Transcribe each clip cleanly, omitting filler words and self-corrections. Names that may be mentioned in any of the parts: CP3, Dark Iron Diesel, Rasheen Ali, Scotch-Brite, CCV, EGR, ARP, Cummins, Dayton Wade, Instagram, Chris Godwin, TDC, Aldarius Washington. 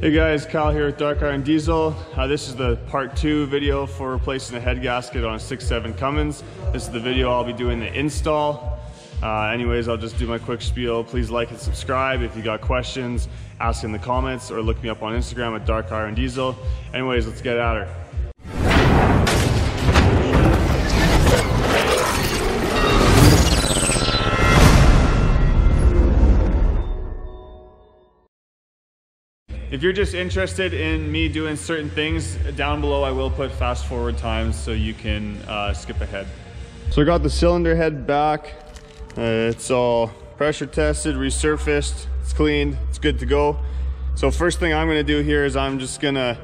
Hey guys, Kyle here with Dark Iron Diesel. This is the part 2 video for replacing the head gasket on a 6.7 Cummins. This is the video I'll be doing the install. Anyways, I'll just do my quick spiel. Please like and subscribe. If you got questions, ask in the comments or look me up on Instagram at Dark Iron Diesel. Anyways, let's get at her. If you're just interested in me doing certain things, down below I will put fast forward times so you can skip ahead. So I got the cylinder head back. It's all pressure tested, resurfaced, it's cleaned, it's good to go. So first thing I'm going to do here is I'm just going to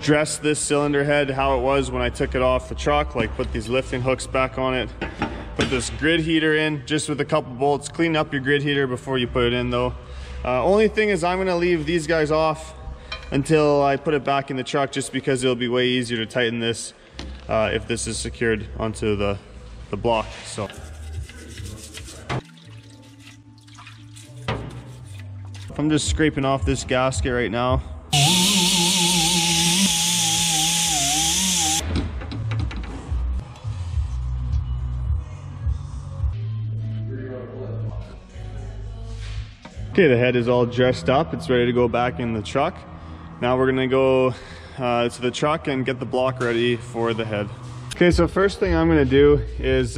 dress this cylinder head how it was when I took it off the truck, like put these lifting hooks back on it, put this grid heater in just with a couple bolts. Clean up your grid heater before you put it in though. Only thing is I'm gonna leave these guys off until I put it back in the truck, just because it'll be way easier to tighten this if this is secured onto the block. So I'm just scraping off this gasket right now. Okay, the head is all dressed up. It's ready to go back in the truck. Now we're gonna go to the truck and get the block ready for the head. Okay, so first thing I'm gonna do is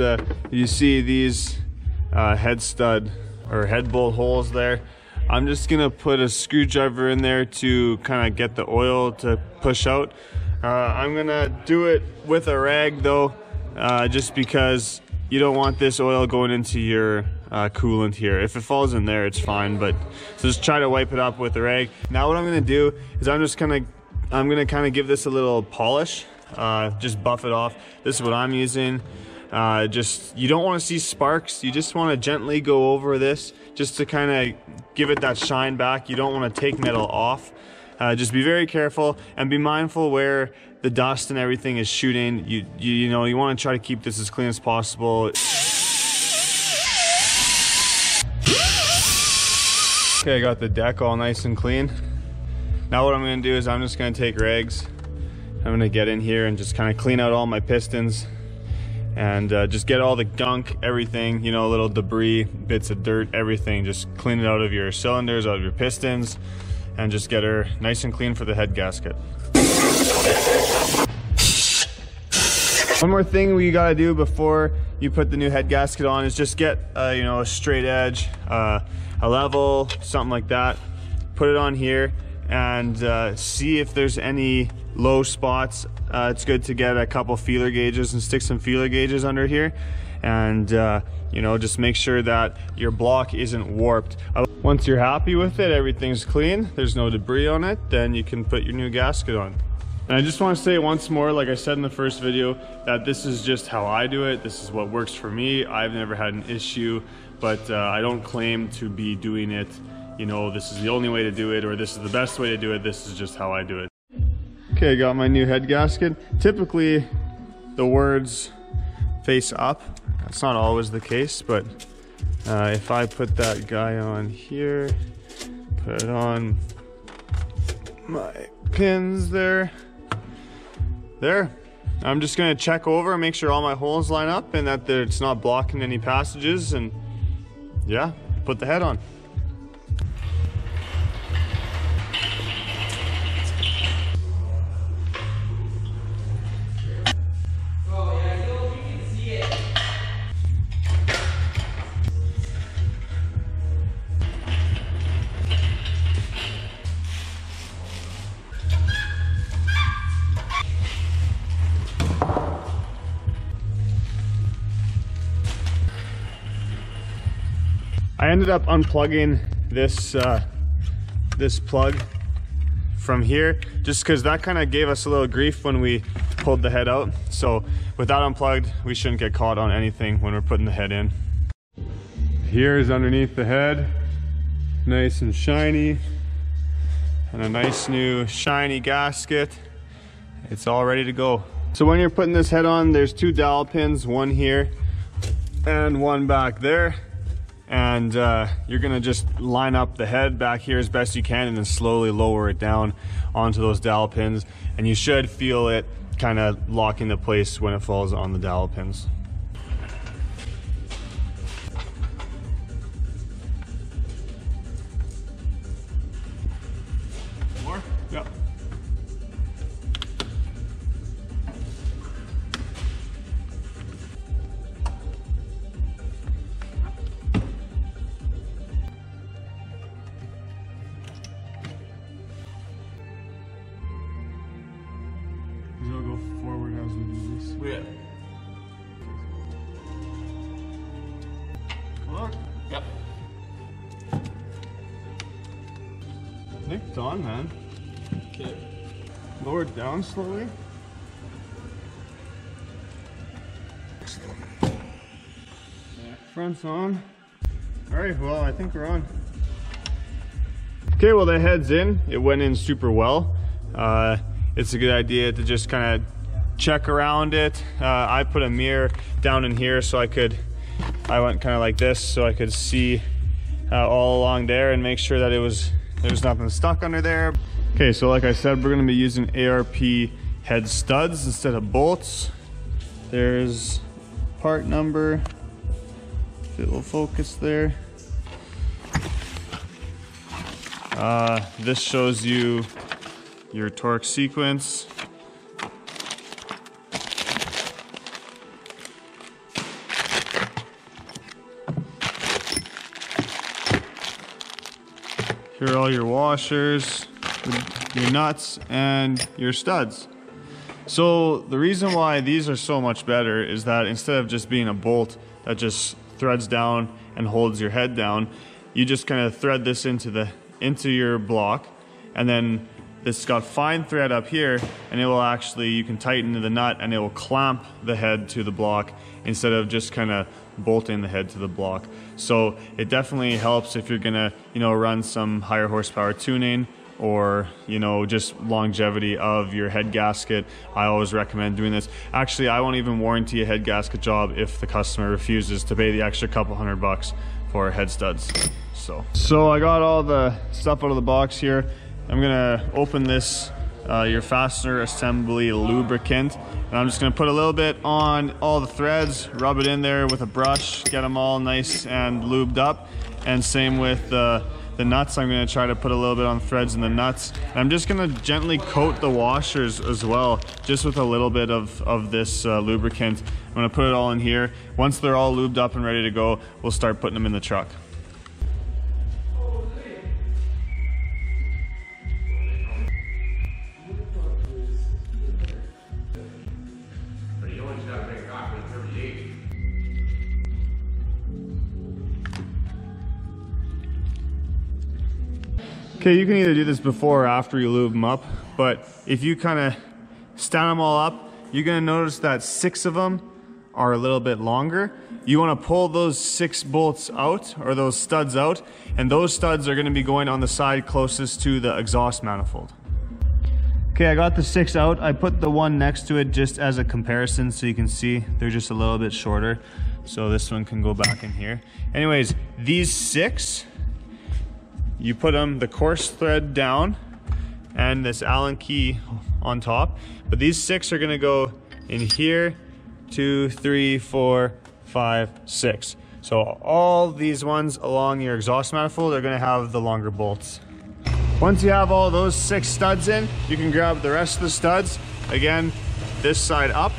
you see these head stud or head bolt holes there. I'm just gonna put a screwdriver in there to kind of get the oil to push out. I'm gonna do it with a rag though, just because you don't want this oil going into your coolant here. If it falls in there, it's fine, but so just try to wipe it up with the rag. Now what I'm gonna do is I'm gonna kind of give this a little polish, just buff it off. This is what I'm using. Just, you don't want to see sparks, you just want to gently go over this just to kind of give it that shine back. You don't want to take metal off. Just be very careful and be mindful where the dust and everything is shooting. You know, you want to try to keep this as clean as possible. Okay, I got the deck all nice and clean. Now what I'm gonna do is I'm just gonna take rags. I'm gonna get in here and just kind of clean out all my pistons and just get all the gunk, everything, you know, little debris, bits of dirt, everything. Just clean it out of your cylinders, out of your pistons, and just get her nice and clean for the head gasket. One more thing we gotta do before you put the new head gasket on is just get you know, a straight edge, a level, something like that. Put it on here and see if there's any low spots. It's good to get a couple feeler gauges and stick some feeler gauges under here, and you know, just make sure that your block isn't warped. Once you're happy with it, everything's clean, there's no debris on it, then you can put your new gasket on. And I just want to say once more, like I said in the first video, that this is just how I do it. This is what works for me. I've never had an issue, but I don't claim to be doing it, you know, this is the only way to do it, or this is the best way to do it. This is just how I do it. Okay, I got my new head gasket. Typically, the words face up. That's not always the case, but if I put that guy on here, put it on my pins there. There, I'm just gonna check over and make sure all my holes line up and that it's not blocking any passages, and yeah, put the head on. Oh, yeah, I don't know if you can see it. I ended up unplugging this this plug from here just because that kind of gave us a little grief when we pulled the head out. So with that unplugged, we shouldn't get caught on anything when we're putting the head in. Here is underneath the head, nice and shiny, and a nice new shiny gasket. It's all ready to go. So when you're putting this head on, there's two dowel pins, one here and one back there. and you're gonna just line up the head back here as best you can and then slowly lower it down onto those dowel pins, and you should feel it kind of lock into place when it falls on the dowel pins. More? Yep. Yep. I think it's on, man. Okay. Lower it down slowly. Yeah. Front's on. All right, well, I think we're on. Okay, well, the head's in. It went in super well. It's a good idea to just kind of check around it. I put a mirror down in here so I went kind of like this so I could see all along there and make sure that there was nothing stuck under there. Okay, so like I said, we're gonna be using ARP head studs instead of bolts. There's part number, if it will focus there. This shows you your torque sequence. Here are all your washers, your nuts, and your studs. So the reason why these are so much better is that instead of just being a bolt that just threads down and holds your head down, you just kind of thread this into your block, and then this got fine thread up here, and it will actually, you can tighten the nut and it will clamp the head to the block instead of just kind of bolting the head to the block. So it definitely helps if you're gonna, you know, run some higher horsepower tuning, or, you know, just longevity of your head gasket. I always recommend doing this. Actually, I won't even warranty a head gasket job if the customer refuses to pay the extra couple $100 for head studs. So I got all the stuff out of the box here. I'm gonna open this your fastener assembly lubricant, and I'm just gonna put a little bit on all the threads, rub it in there with a brush, get them all nice and lubed up. And same with the nuts. I'm gonna try to put a little bit on the threads and the nuts. And I'm just gonna gently coat the washers as well, just with a little bit of this lubricant. I'm gonna put it all in here. Once they're all lubed up and ready to go, we'll start putting them in the truck. Okay, you can either do this before or after you lube them up, but if you kind of stand them all up, you're gonna notice that 6 of them are a little bit longer. You wanna pull those 6 bolts out, or those studs out, and those studs are gonna be going on the side closest to the exhaust manifold. Okay, I got the 6 out. I put the one next to it just as a comparison so you can see they're just a little bit shorter. So this one can go back in here. Anyways, these 6, you put them, the coarse thread down and this Allen key on top, but these 6 are gonna go in here, 2, 3, 4, 5, 6. So all these ones along your exhaust manifold are gonna have the longer bolts. Once you have all those 6 studs in, you can grab the rest of the studs, again, this side up,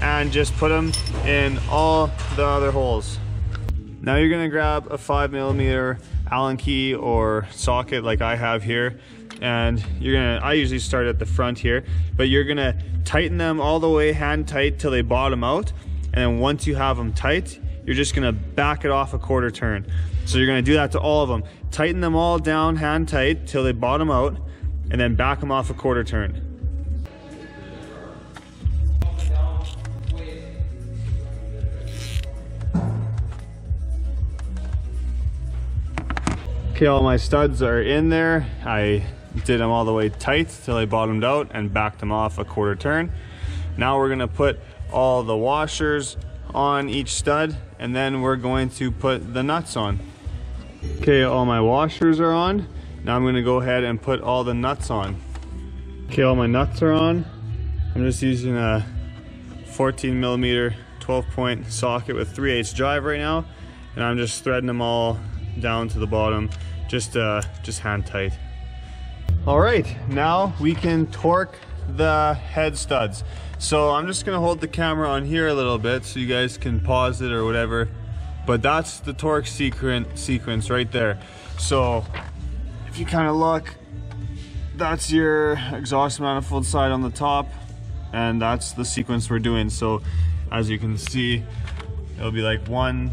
and just put them in all the other holes. Now you're gonna grab a 5mm Allen key or socket like I have here, and I usually start at the front here, but you're gonna tighten them all the way hand tight till they bottom out, and then once you have them tight, you're just gonna back it off a quarter turn. So you're gonna do that to all of them. Tighten them all down hand tight till they bottom out, and then back them off a quarter turn. Okay, all my studs are in there. I did them all the way tight till they bottomed out and backed them off a quarter turn. Now we're gonna put all the washers on each stud, and then we're going to put the nuts on. Okay, all my washers are on. Now I'm gonna go ahead and put all the nuts on. Okay, all my nuts are on. I'm just using a 14 millimeter 12-point socket with 3/8 drive right now, and I'm just threading them all down to the bottom, just hand tight. All right, now we can torque the head studs. So I'm just gonna hold the camera on here a little bit so you guys can pause it or whatever, but that's the torque sequence right there. So if you kind of look, that's your exhaust manifold side on the top, and that's the sequence we're doing. So as you can see, it'll be like one,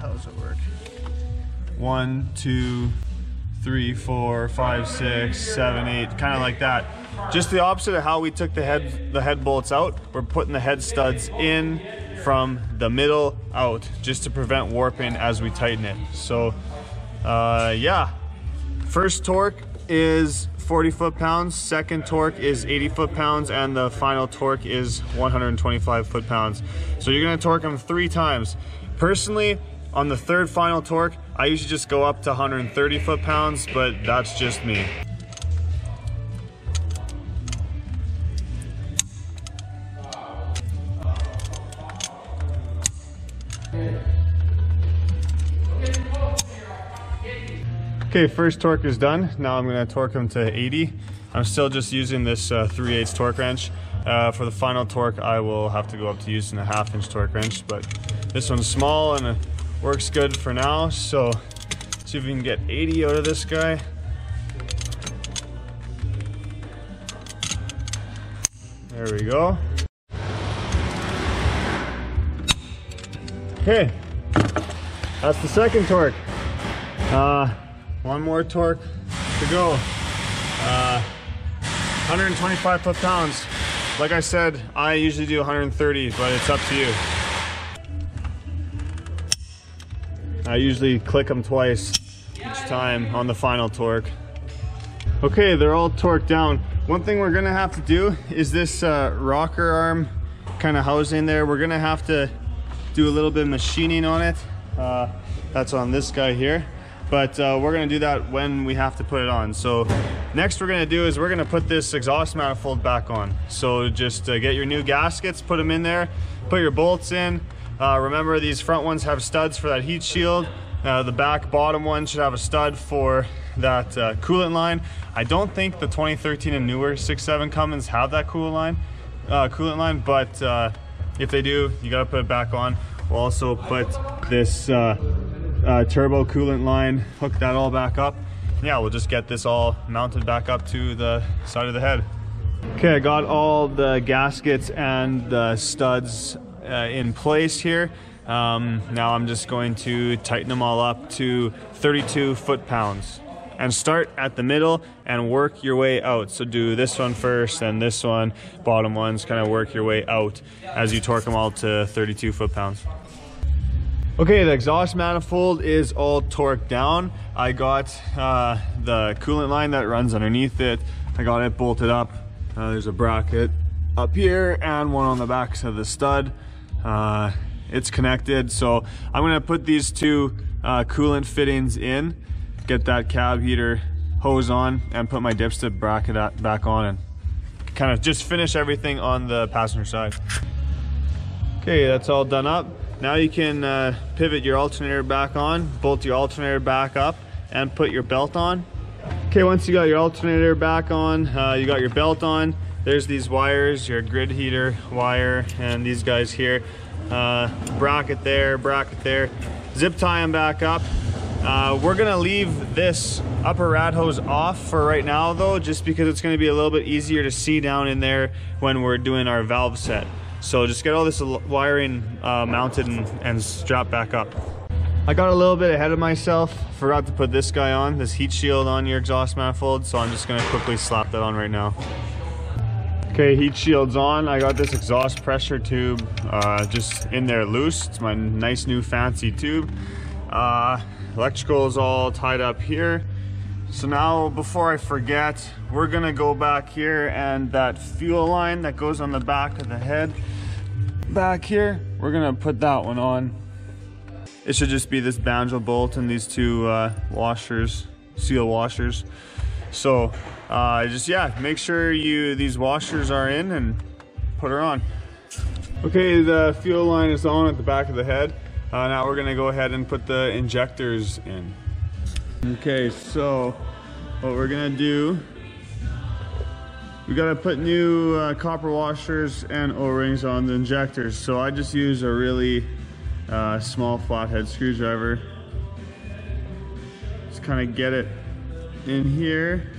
how does it work? 1, 2, 3, 4, 5, 6, 7, 8, kind of like that. Just the opposite of how we took the head bolts out, we're putting the head studs in from the middle out, just to prevent warping as we tighten it. So yeah, first torque is 40 foot-pounds, second torque is 80 foot-pounds, and the final torque is 125 foot-pounds. So you're gonna torque them 3 times. Personally, on the third final torque, I usually just go up to 130 foot-pounds, but that's just me. Okay, first torque is done. Now I'm gonna torque them to 80. I'm still just using this 3/8 torque wrench. For the final torque, I will have to go up to using a 1/2-inch torque wrench, but this one's small and it works good for now. So see if we can get 80 out of this guy. There we go. Okay, that's the second torque. One more torque to go. 125 foot-pounds. Like I said, I usually do 130, but it's up to you. I usually click them twice each time on the final torque. Okay, they're all torqued down. One thing we're gonna have to do is this rocker arm kind of housing there. We're gonna have to do a little bit of machining on it. That's on this guy here. But we're gonna do that when we have to put it on. So next we're gonna do is we're gonna put this exhaust manifold back on. So just get your new gaskets, put them in there, put your bolts in. Remember, these front ones have studs for that heat shield. The back bottom one should have a stud for that coolant line. I don't think the 2013 and newer 6.7 Cummins have that coolant line, but if they do, you gotta put it back on. We'll also put this turbo coolant line, hook that all back up. Yeah, we'll just get this all mounted back up to the side of the head. Okay, I got all the gaskets and the studs in place here. Now I'm just going to tighten them all up to 32 foot-pounds and start at the middle and work your way out. So do this one first, then this one, bottom ones, kind of work your way out as you torque them all to 32 foot-pounds. Okay, the exhaust manifold is all torqued down. I got the coolant line that runs underneath it. I got it bolted up. There's a bracket up here and one on the back side of the stud. It's connected, so I'm gonna put these two coolant fittings in, get that cab heater hose on, and put my dipstick bracket back on and kind of just finish everything on the passenger side. Okay, that's all done up. Now you can pivot your alternator back on, bolt your alternator back up, and put your belt on. Okay, once you got your alternator back on, you got your belt on, there's these wires, your grid heater wire, and these guys here. Bracket there, bracket there. Zip tie them back up. We're gonna leave this upper rad hose off for right now though, just because it's gonna be a little bit easier to see down in there when we're doing our valve set. So just get all this wiring mounted and strapped back up. I got a little bit ahead of myself. Forgot to put this guy on, this heat shield on your exhaust manifold. So I'm just gonna quickly slap that on right now. Okay, heat shield's on. I got this exhaust pressure tube just in there loose. It's my nice new fancy tube. Electrical is all tied up here. So now, before I forget, we're gonna go back here and that fuel line that goes on the back of the head, back here, we're gonna put that one on. It should just be this banjo bolt and these two washers, seal washers. So just, yeah, make sure these washers are in and put her on. Okay, the fuel line is on at the back of the head. Now we're gonna go ahead and put the injectors in. Okay, so what we're gonna do, we gotta put new copper washers and O-rings on the injectors. So I just use a really small flathead screwdriver. Just kind of get it in here.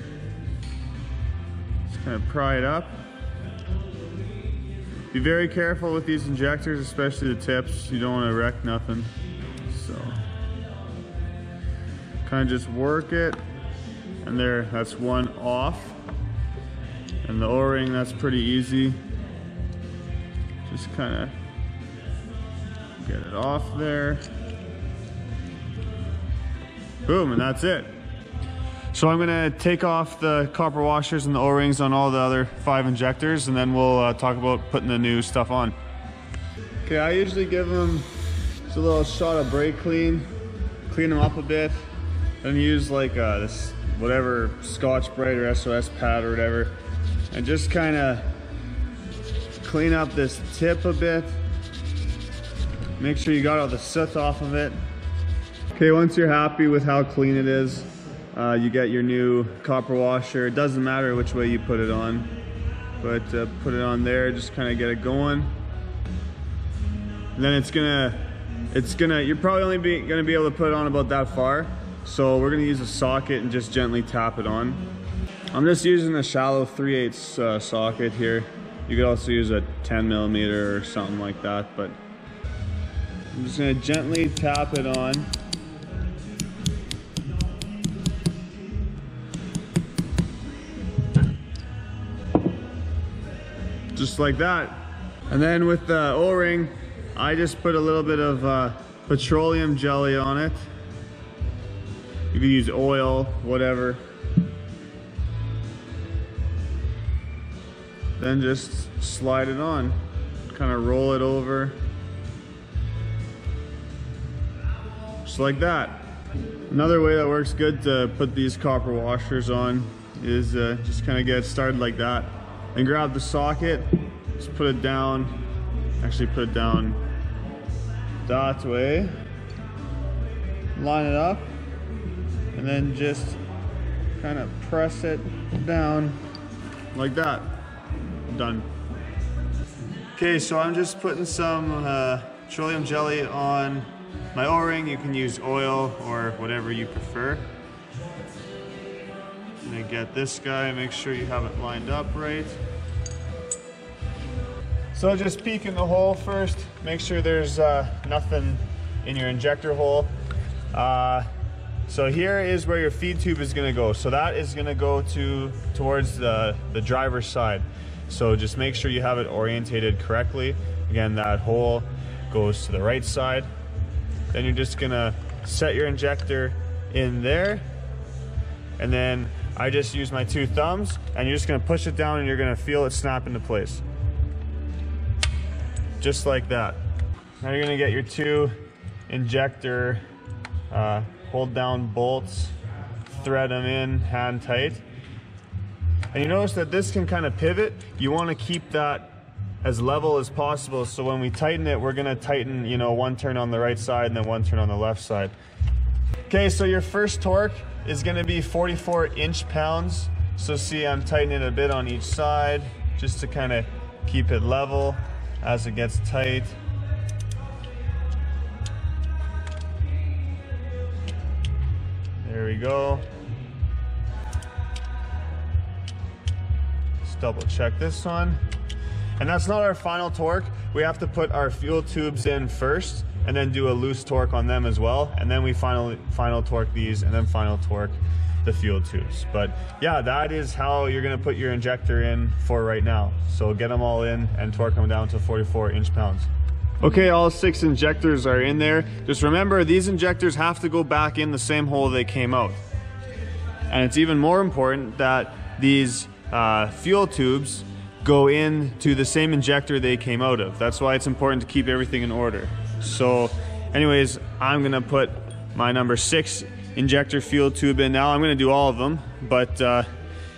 Just kind of pry it up. Be very careful with these injectors, especially the tips. You don't want to wreck nothing. So kind of just work it. And there, that's one off. And the O-ring, that's pretty easy. Just kind of get it off there. Boom, and that's it. So I'm gonna take off the copper washers and the O-rings on all the other 5 injectors, and then we'll talk about putting the new stuff on. Okay, I usually give them just a little shot of brake clean, clean them up a bit, and use like this, whatever Scotch-Brite or SOS pad or whatever, and just kind of clean up this tip a bit. Make sure you got all the soot off of it. Okay, once you're happy with how clean it is, you get your new copper washer. It doesn't matter which way you put it on, but put it on there, just kind of get it going. And then you're probably only gonna be able to put it on about that far. So we're gonna use a socket and just gently tap it on. I'm just using a shallow 3/8 socket here. You could also use a 10mm or something like that, but I'm just gonna gently tap it on. Just like that. And then with the O-ring, I just put a little bit of petroleum jelly on it. You can use oil, whatever. Then just slide it on. Kind of roll it over. Just like that. Another way that works good to put these copper washers on is just kind of get started like that. And grab the socket, just put it down. Actually put it down that way. Line it up. And then just kind of press it down like that. Done. Okay, so I'm just putting some petroleum jelly on my O-ring. You can use oil or whatever you prefer. I'm gonna get this guy, make sure you have it lined up right. So just peek in the hole first. Make sure there's nothing in your injector hole. So here is where your feed tube is gonna go. So that is gonna go towards the driver's side. So just make sure you have it orientated correctly. Again, that hole goes to the right side. Then you're just gonna set your injector in there. And then I just use my 2 thumbs and you're just gonna push it down and you're gonna feel it snap into place. Just like that. Now you're gonna get your 2 injector hold down bolts, thread them in hand tight. And you notice that this can kind of pivot. You want to keep that as level as possible. So when we tighten it, we're going to tighten, you know, 1 turn on the right side and then 1 turn on the left side. Okay, so your first torque is going to be 44 inch-pounds. So see, I'm tightening it a bit on each side just to kind of keep it level as it gets tight. There we go. Let's double check this one. And that's not our final torque. We have to put our fuel tubes in first and then do a loose torque on them as well. And then we final torque these and then final torque the fuel tubes. But yeah, that is how you're gonna put your injector in for right now. So get them all in and torque them down to 44 inch-pounds. Okay, all 6 injectors are in there. Just remember, these injectors have to go back in the same hole they came out. And it's even more important that these fuel tubes go in to the same injector they came out of. That's why it's important to keep everything in order. So Anyways, I'm gonna put my number 6 injector fuel tube in now. I'm gonna do all of them, but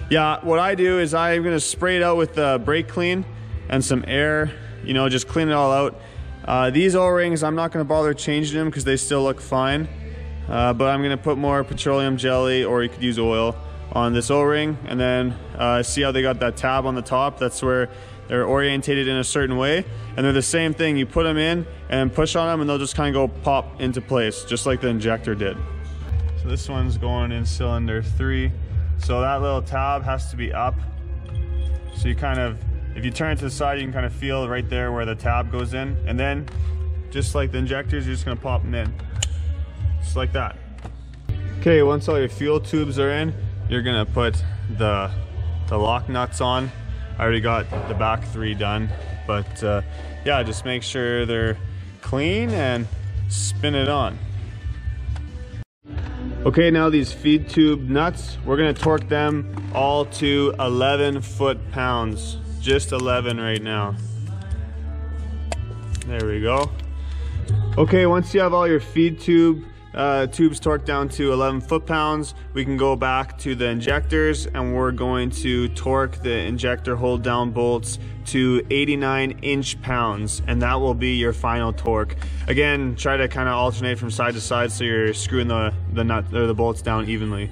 yeah, what I do is I'm gonna spray it out with brake clean and some air, you know, just clean it all out. These O-rings, I'm not gonna bother changing them because they still look fine, but I'm gonna put more petroleum jelly, or you could use oil, on this O-ring, and then see how they got that tab on the top. That's where they're orientated in a certain way, and they're the same thing. You put them in and push on them and they'll just kind of go pop into place, just like the injector did. So this one's going in cylinder 3. So that little tab has to be up. So you kind of, if you turn it to the side, you can kind of feel right there where the tab goes in. And then, just like the injectors, you're just gonna pop them in. Just like that. Okay, once all your fuel tubes are in, you're gonna put the lock nuts on. I already got the back 3 done, but yeah, just make sure they're clean and spin it on. Okay, now these feed tube nuts, we're gonna torque them all to 11 foot-pounds. Just 11 right now. There we go. Okay, once you have all your feed tube tubes torqued down to 11 foot-pounds, we can go back to the injectors, and we're going to torque the injector hold down bolts to 89 inch-pounds, and that will be your final torque. Again, try to kind of alternate from side to side so you're screwing the nut or the bolts down evenly.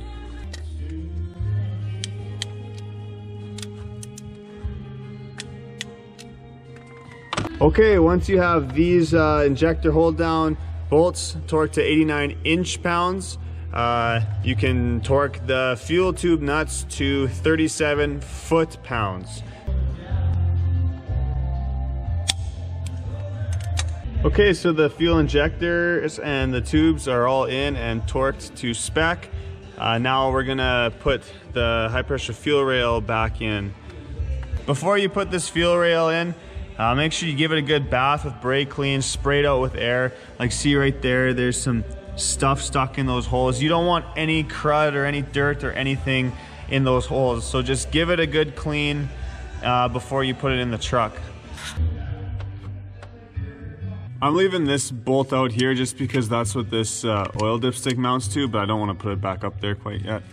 Okay, once you have these injector hold down bolts torqued to 89 inch-pounds, you can torque the fuel tube nuts to 37 foot-pounds. Okay, so the fuel injectors and the tubes are all in and torqued to spec. Now we're gonna put the high pressure fuel rail back in. Before you put this fuel rail in, make sure you give it a good bath with brake clean, spray it out with air. Like, see right there, there's some stuff stuck in those holes. You don't want any crud or any dirt or anything in those holes. So just give it a good clean before you put it in the truck. I'm leaving this bolt out here just because that's what this oil dipstick mounts to, but I don't want to put it back up there quite yet.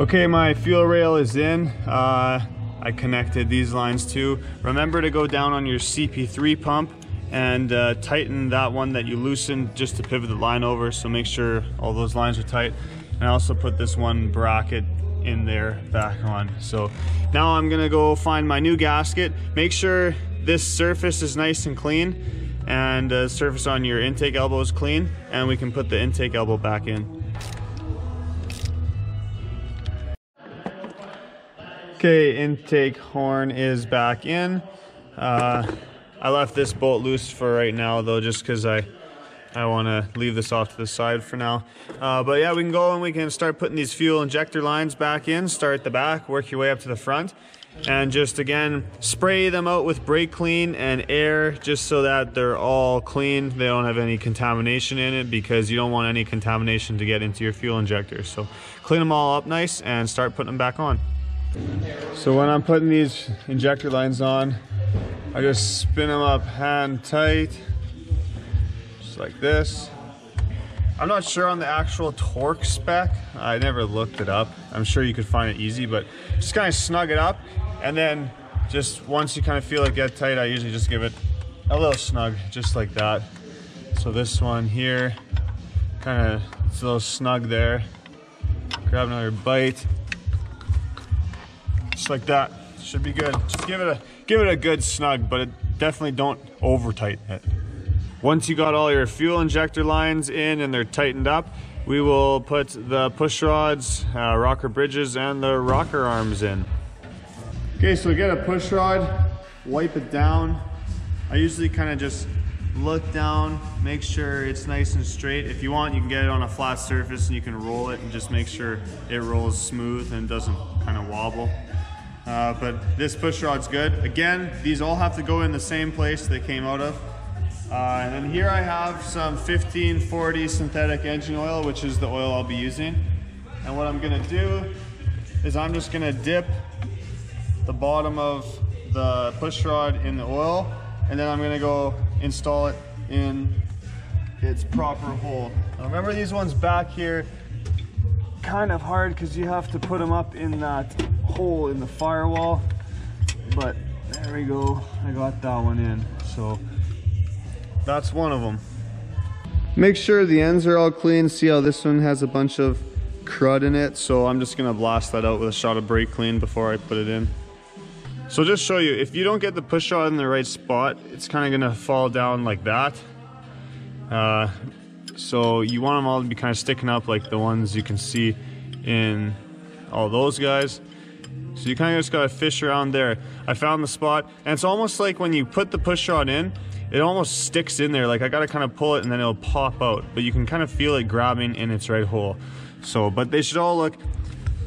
Okay, my fuel rail is in. I connected these lines too. Remember to go down on your CP3 pump and tighten that one that you loosened just to pivot the line over, so make sure all those lines are tight. And I also put this one bracket in there back on. So now I'm gonna go find my new gasket. Make sure this surface is nice and clean, and the surface on your intake elbow is clean, and we can put the intake elbow back in. Okay, intake horn is back in. I left this bolt loose for right now though, just because I want to leave this off to the side for now. But yeah, we can go and we can start putting these fuel injector lines back in. Start at the back, work your way up to the front, and just again spray them out with brake clean and air just so that they're all clean. They don't have any contamination in it, because you don't want any contamination to get into your fuel injector. So clean them all up nice and start putting them back on. So when I'm putting these injector lines on, I just spin them up hand tight, just like this. I'm not sure on the actual torque spec. I never looked it up. I'm sure you could find it easy, but just kind of snug it up. And then just once you kind of feel it get tight, I usually just give it a little snug, just like that. So this one here, kind of, it's a little snug there. Grab another bite. Just like that, should be good. Just give it a good snug, but definitely don't over tighten it. Once you got all your fuel injector lines in and they're tightened up, we will put the push rods, rocker bridges, and the rocker arms in. Okay, so we get a push rod, wipe it down. I usually kind of just look down, make sure it's nice and straight. If you want, you can get it on a flat surface and you can roll it and just make sure it rolls smooth and doesn't kind of wobble. But this push rod's good. Again, these all have to go in the same place they came out of. And then here I have some 1540 synthetic engine oil, which is the oil I'll be using. And what I'm gonna do is I'm just gonna dip the bottom of the push rod in the oil, and then I'm gonna go install it in its proper hole. Now remember, these ones back here, kind of hard because you have to put them up in that hole in the firewall, but there we go, I got that one in, so that's one of them. Make sure the ends are all clean. See how this one has a bunch of crud in it, so I'm just gonna blast that out with a shot of brake clean before I put it in. So just show you, if you don't get the push rod in the right spot, it's kind of gonna fall down like that. So you want them all to be kind of sticking up like the ones you can see in all those guys. So you kind of just gotta fish around there. I found the spot, and it's almost like when you put the push rod in, it almost sticks in there. Like I gotta kind of pull it and then it'll pop out, but you can kind of feel it grabbing in its right hole. So, but they should all look,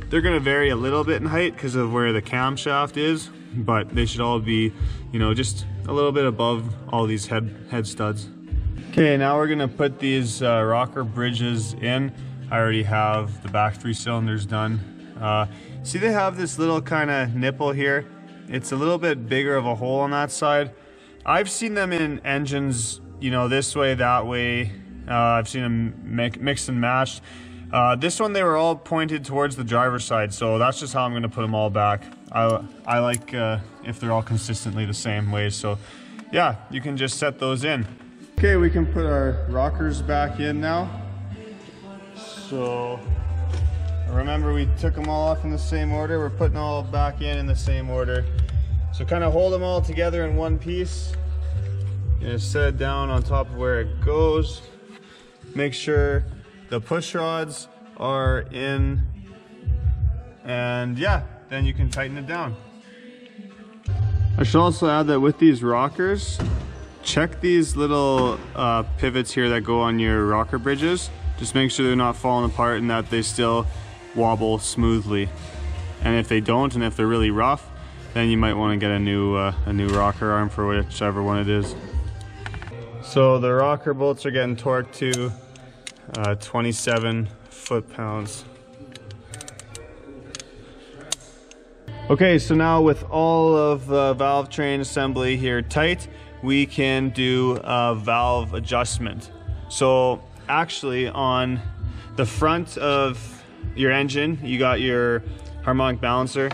they're gonna vary a little bit in height because of where the camshaft is, but they should all be, you know, just a little bit above all these head studs. Okay, now we're gonna put these rocker bridges in. I already have the back three cylinders done. See, they have this little kind of nipple here. It's a little bit bigger of a hole on that side. I've seen them in engines, you know, this way, that way. I've seen them mixed and matched. This one, they were all pointed towards the driver's side, so that's just how I'm gonna put them all back. I like if they're all consistently the same way, so yeah, you can just set those in. Okay, we can put our rockers back in now. So remember, we took them all off in the same order. We're putting all back in the same order. So kind of hold them all together in one piece. Just set it down on top of where it goes. Make sure the push rods are in, and yeah, then you can tighten it down. I should also add that with these rockers, check these little pivots here that go on your rocker bridges. Just make sure they're not falling apart and that they still wobble smoothly. And if they don't, and if they're really rough, then you might want to get a new rocker arm for whichever one it is. So the rocker bolts are getting torqued to 27 foot-pounds. Okay, so now with all of the valve train assembly here tight, we can do a valve adjustment. So actually, on the front of your engine, you got your harmonic balancer,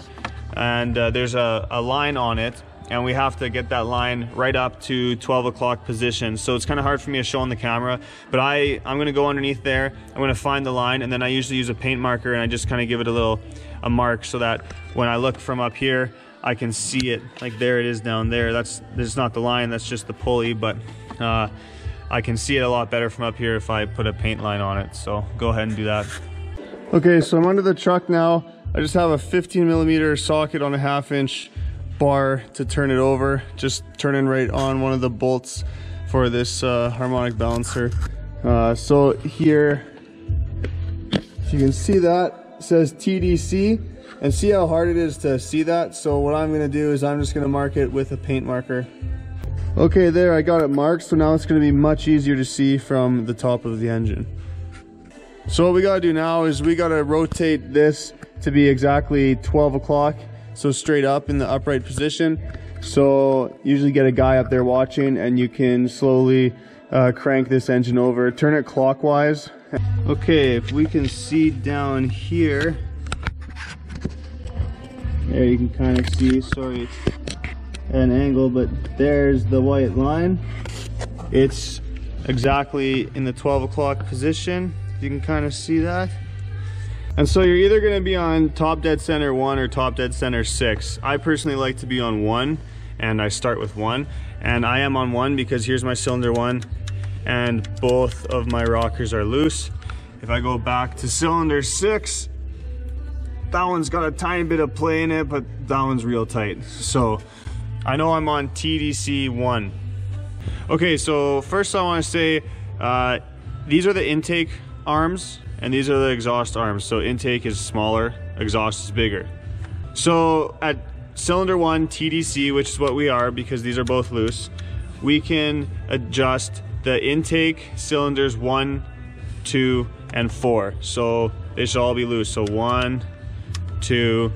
and there's a line on it, and we have to get that line right up to 12 o'clock position. So it's kind of hard for me to show on the camera, but I'm gonna go underneath there, I'm gonna find the line, and then I usually use a paint marker and I just kind of give it a mark so that when I look from up here, I can see it. Like there it is down there. That's not the line, that's just the pulley, but I can see it a lot better from up here if I put a paint line on it. So go ahead and do that. Okay, so I'm under the truck now. I just have a 15mm socket on a 1/2 inch bar to turn it over, just turning right on one of the bolts for this harmonic balancer. So here, if you can see that, says TDC, and see how hard it is to see that? So what I'm gonna do is I'm just gonna mark it with a paint marker. Okay, there, I got it marked, so now it's gonna be much easier to see from the top of the engine. So what we gotta do now is we gotta rotate this to be exactly 12 o'clock. So straight up in the upright position. So usually get a guy up there watching, and you can slowly crank this engine over. Turn it clockwise. Okay, if we can see down here. There you can kind of see, sorry, it's at an angle, but there's the white line. It's exactly in the 12 o'clock position. You can kind of see that. And so you're either gonna be on top dead center 1 or top dead center 6. I personally like to be on 1, and I start with 1. And I am on 1 because here's my cylinder 1, and both of my rockers are loose. If I go back to cylinder 6, that one's got a tiny bit of play in it, but that one's real tight. So I know I'm on TDC 1. Okay, so first I wanna say, these are the intake arms, and these are the exhaust arms. So intake is smaller, exhaust is bigger. So at cylinder 1 TDC, which is what we are because these are both loose, we can adjust the intake cylinders 1, 2, and 4. So they should all be loose. So 1, 2,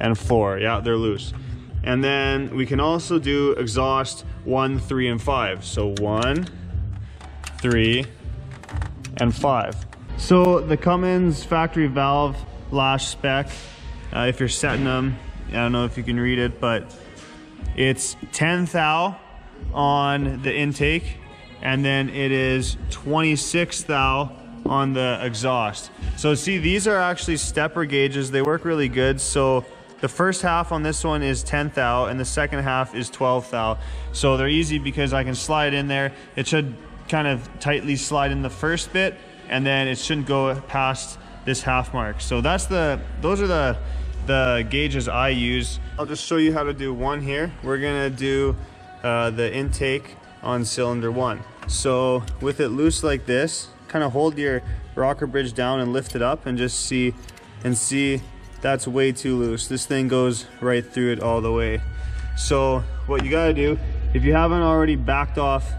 and 4. Yeah, they're loose. And then we can also do exhaust 1, 3, and 5. So 1, 3, and 5. So the Cummins factory valve lash spec, if you're setting them, I don't know if you can read it, but it's 10 thou on the intake, and then it is 26 thou on the exhaust. So see, these are actually stepper gauges. They work really good. So the first half on this one is 10 thou and the second half is 12 thou. So they're easy because I can slide in there. It should kind of tightly slide in the first bit, and then it shouldn't go past this half mark. So that's those are the gauges I use. I'll just show you how to do one here. We're gonna do the intake on cylinder 1. So with it loose like this, kind of hold your rocker bridge down and lift it up and just see, and see that's way too loose. This thing goes right through it all the way. So what you gotta do, if you haven't already backed off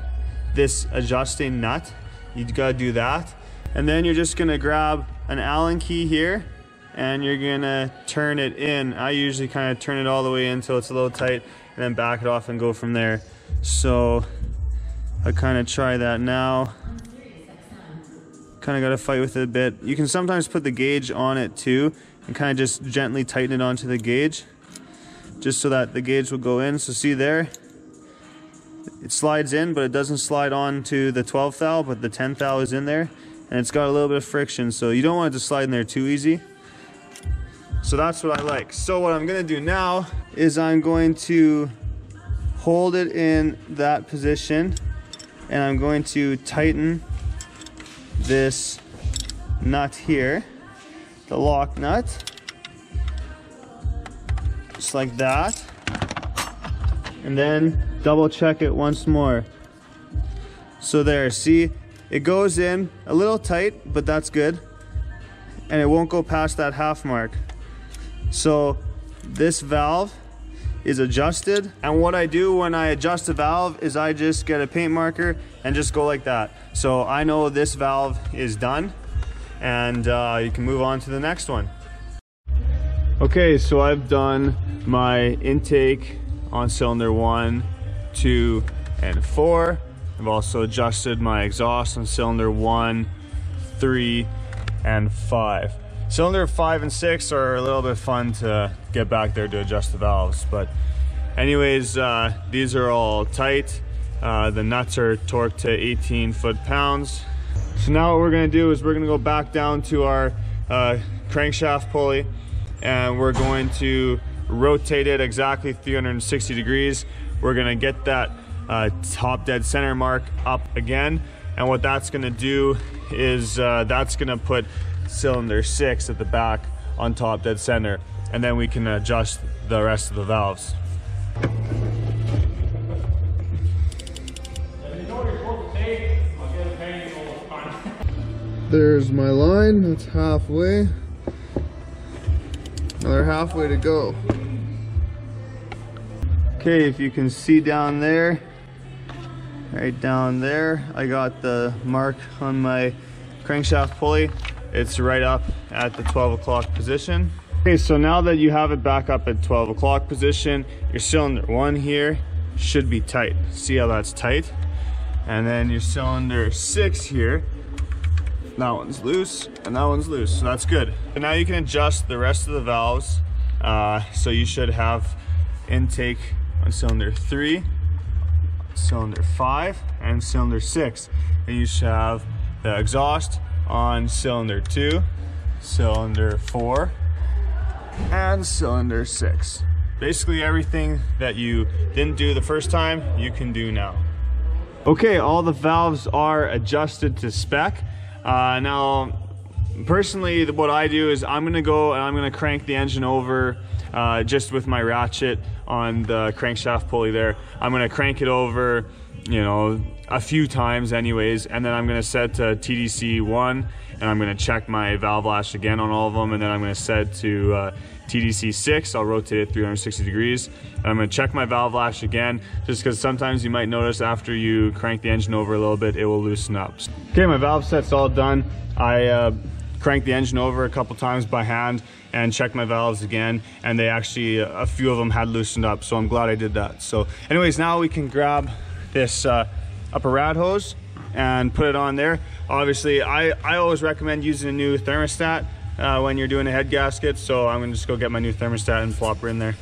this adjusting nut, you gotta do that. And then you're just gonna grab an Allen key here and you're gonna turn it in. I usually kind of turn it all the way in until it's a little tight and then back it off and go from there. So I kind of try that now. Kind of got to fight with it a bit. You can sometimes put the gauge on it too and kind of just gently tighten it onto the gauge just so that the gauge will go in. So see there, it slides in, but it doesn't slide on to the 12 thou, but the 10 thou is in there and it's got a little bit of friction. So you don't want it to slide in there too easy. So that's what I like. So what I'm going to do now is I'm going to hold it in that position and I'm going to tighten this nut here, the lock nut, just like that, and then double check it once more. So there, see, it goes in a little tight, but that's good, and it won't go past that half mark. So this valve is adjusted, and what I do when I adjust the valve is I just get a paint marker and just go like that. So I know this valve is done, and you can move on to the next one. Okay, so I've done my intake on cylinder 1, 2, and 4. I've also adjusted my exhaust on cylinder 1, 3, and 5. Cylinder 5 and 6 are a little bit fun to get back there to adjust the valves. But anyways, these are all tight. The nuts are torqued to 18 foot-pounds. So now what we're gonna do is we're gonna go back down to our crankshaft pulley, and we're going to rotate it exactly 360 degrees. We're gonna get that top dead center mark up again. And what that's gonna do is that's gonna put cylinder 6 at the back on top dead center, and then we can adjust the rest of the valves. There's my line, that's halfway. Another halfway to go. Okay, if you can see down there, right down there, I got the mark on my crankshaft pulley. It's right up at the 12 o'clock position. Okay, so now that you have it back up at 12 o'clock position, your cylinder 1 here should be tight. See how that's tight? And then your cylinder 6 here, that one's loose and that one's loose, so that's good. And now you can adjust the rest of the valves. So you should have intake on cylinder 3, cylinder 5, and cylinder 6. And you should have the exhaust on cylinder 2, cylinder 4, and cylinder 6. Basically everything that you didn't do the first time, you can do now. Okay, all the valves are adjusted to spec. Now, personally, what I do is I'm gonna go and I'm gonna crank the engine over just with my ratchet on the crankshaft pulley there. I'm gonna crank it over, you know, a few times anyways, and then I'm gonna set to TDC 1, and I'm gonna check my valve lash again on all of them, and then I'm gonna set to TDC 6, I'll rotate it 360 degrees, and I'm gonna check my valve lash again, just because sometimes you might notice after you crank the engine over a little bit, it will loosen up. Okay, my valve set's all done. I crank the engine over a couple times by hand and check my valves again, and they actually, a few of them had loosened up, so I'm glad I did that. So anyways, now we can grab this upper rad hose and put it on there. Obviously, I always recommend using a new thermostat when you're doing a head gasket, so I'm gonna just go get my new thermostat and plop her in there.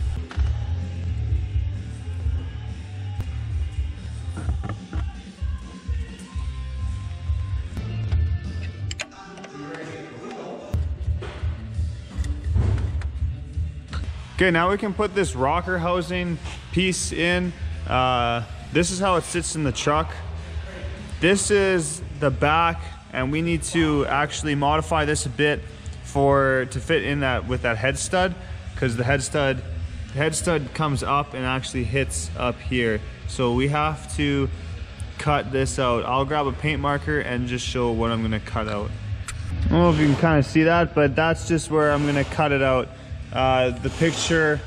Okay, now we can put this rocker housing piece in. This is how it sits in the truck. This is the back, and we need to actually modify this a bit to fit in that with that head stud, because the head stud comes up and actually hits up here. So we have to cut this out. I'll grab a paint marker and just show what I'm gonna cut out. I don't know if you can kind of see that, but that's just where I'm gonna cut it out. The picture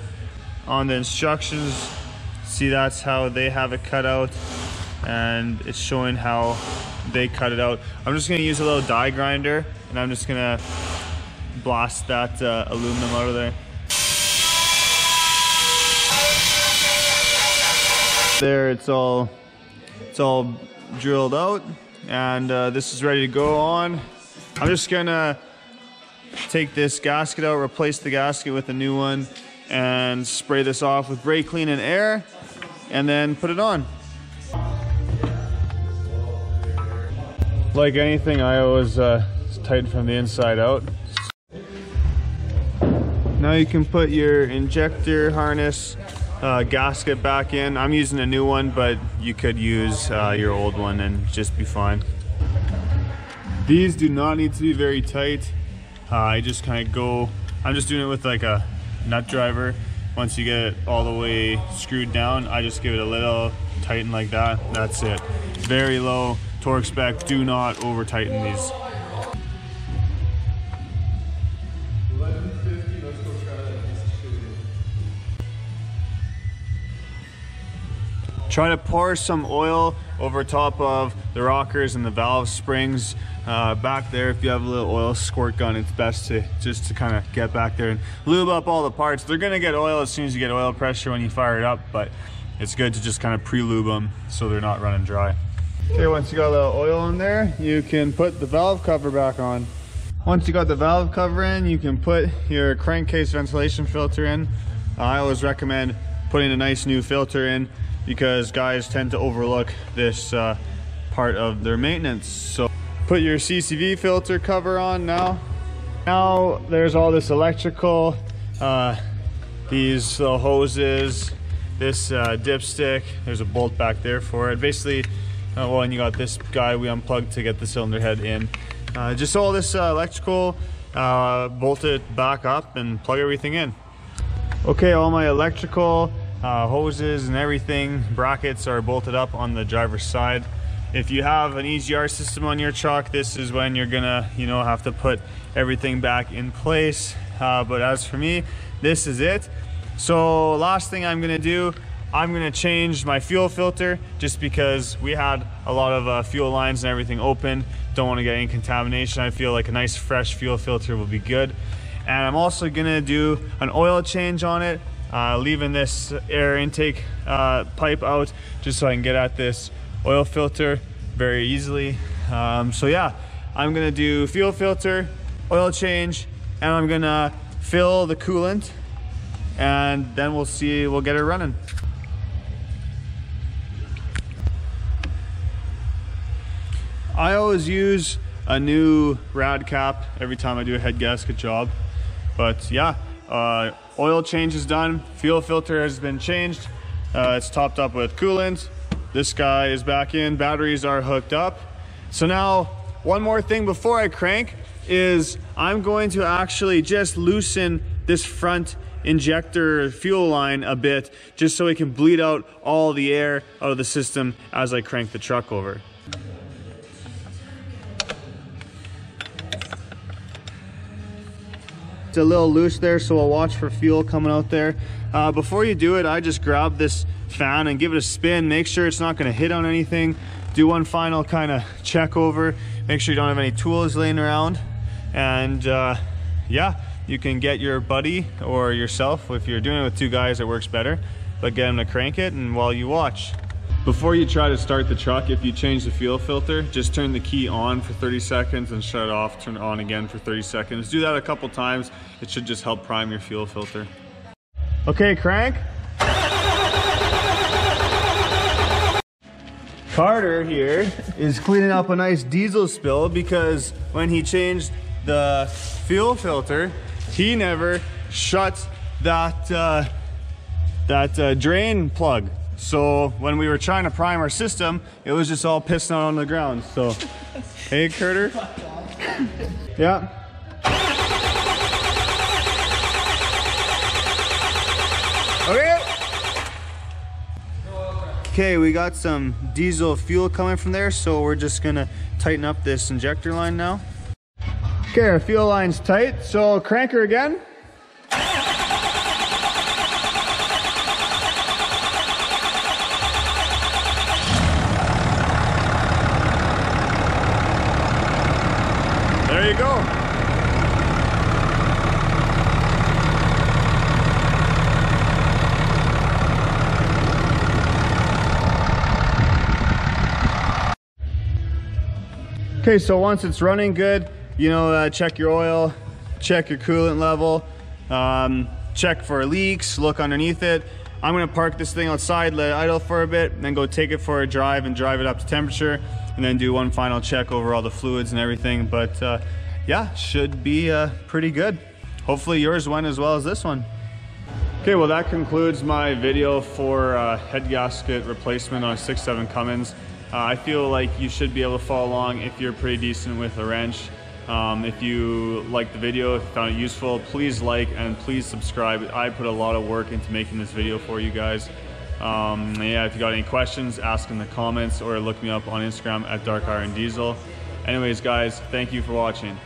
on the instructions, see, that's how they have it cut out, and it's showing how they cut it out. I'm just gonna use a little die grinder, and I'm just gonna blast that aluminum out of there. There, it's all drilled out, and this is ready to go on. I'm just gonna take this gasket out, replace the gasket with a new one, and spray this off with brake clean and air, and then put it on. Like anything, I always tighten from the inside out. Now you can put your injector harness gasket back in. I'm using a new one, but you could use your old one and just be fine. These do not need to be very tight. I just kind of go, I'm just doing it with like a nut driver. Once you get it all the way screwed down, I just give it a little tighten like that. That's it. Very low torque spec. Do not over tighten these. Try to pour some oil over top of the rockers and the valve springs back there. If you have a little oil squirt gun, it's best to just to kind of get back there and lube up all the parts. They're gonna get oil as soon as you get oil pressure when you fire it up, but it's good to just kind of pre-lube them so they're not running dry. Okay, once you got a little oil in there, you can put the valve cover back on. Once you got the valve cover in, you can put your crankcase ventilation filter in. I always recommend putting a nice new filter in, because guys tend to overlook this part of their maintenance. So put your CCV filter cover on now. Now there's all this electrical, these little hoses, this dipstick, there's a bolt back there for it. Basically, well, and you got this guy we unplugged to get the cylinder head in. Just all this electrical, bolt it back up and plug everything in. Okay, all my electrical hoses and everything, brackets are bolted up on the driver's side. If you have an EGR system on your truck, this is when you're gonna, you know, have to put everything back in place. But as for me, this is it. So last thing I'm gonna do, I'm gonna change my fuel filter, just because we had a lot of fuel lines and everything open. Don't want to get any contamination. I feel like a nice fresh fuel filter will be good. And I'm also gonna do an oil change on it. Leaving this air intake pipe out just so I can get at this oil filter very easily. So yeah, I'm gonna do fuel filter, oil change, and I'm gonna fill the coolant, and then we'll see, we'll get it running. I always use a new rad cap every time I do a head gasket job, but yeah. Oil change is done, fuel filter has been changed, it's topped up with coolant, this guy is back in, batteries are hooked up. So now, one more thing before I crank is I'm going to actually just loosen this front injector fuel line a bit, just so we can bleed out all the air out of the system as I crank the truck over. It's a little loose there, so I'll watch for fuel coming out there. Before you do it, I just grab this fan and give it a spin, make sure it's not gonna hit on anything. Do one final kind of check over, make sure you don't have any tools laying around. And yeah, you can get your buddy or yourself, if you're doing it with two guys it works better, but get them to crank it and while you watch. Before you try to start the truck, if you change the fuel filter, just turn the key on for 30 seconds and shut it off, turn it on again for 30 seconds. Do that a couple times, it should just help prime your fuel filter. Okay, crank. Carter here is cleaning up a nice diesel spill because when he changed the fuel filter, he never shut that drain plug. So when we were trying to prime our system, it was just all pissing out on the ground. So, hey, Carter. Yeah. Okay, we got some diesel fuel coming from there, so we're just gonna tighten up this injector line now. Okay, our fuel line's tight, so crank her again. There you go. Okay, so once it's running good, you know, check your oil, check your coolant level, check for leaks, look underneath it. I'm gonna park this thing outside, let it idle for a bit, then go take it for a drive and drive it up to temperature, and then do one final check over all the fluids and everything. But yeah, should be pretty good. Hopefully yours went as well as this one. Okay, well that concludes my video for head gasket replacement on a 6.7 Cummins. I feel like you should be able to follow along if you're pretty decent with a wrench. If you liked the video, if you found it useful, please like and please subscribe. I put a lot of work into making this video for you guys. Yeah, if you got any questions, ask in the comments or look me up on Instagram at Dark Iron Diesel. Anyways guys, thank you for watching.